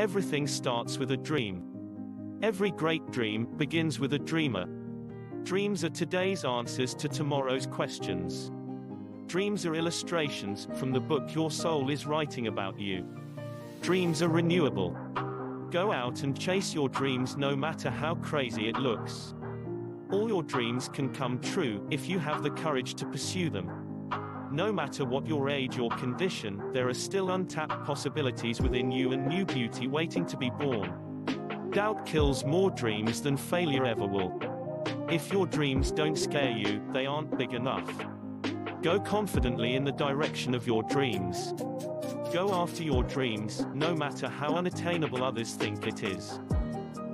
Everything starts with a dream. Every great dream begins with a dreamer. Dreams are today's answers to tomorrow's questions. Dreams are illustrations from the book your soul is writing about you. Dreams are renewable. Go out and chase your dreams no matter how crazy it looks. All your dreams can come true if you have the courage to pursue them. No matter what your age or condition, there are still untapped possibilities within you and new beauty waiting to be born. Doubt kills more dreams than failure ever will. If your dreams don't scare you, they aren't big enough. Go confidently in the direction of your dreams. Go after your dreams, no matter how unattainable others think it is.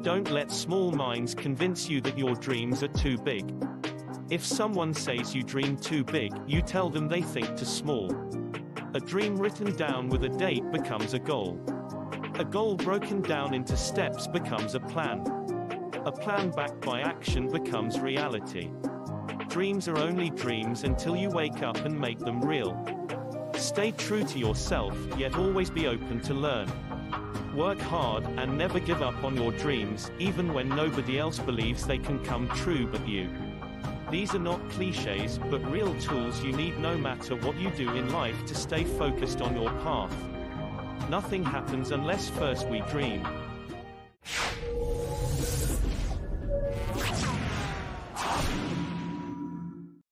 Don't let small minds convince you that your dreams are too big. If someone says you dream too big, you tell them they think too small. A dream written down with a date becomes a goal. A goal broken down into steps becomes a plan. A plan backed by action becomes reality. Dreams are only dreams until you wake up and make them real. Stay true to yourself, yet always be open to learn. Work hard, and never give up on your dreams, even when nobody else believes they can come true but you. These are not cliches, but real tools you need no matter what you do in life to stay focused on your path. Nothing happens unless first we dream.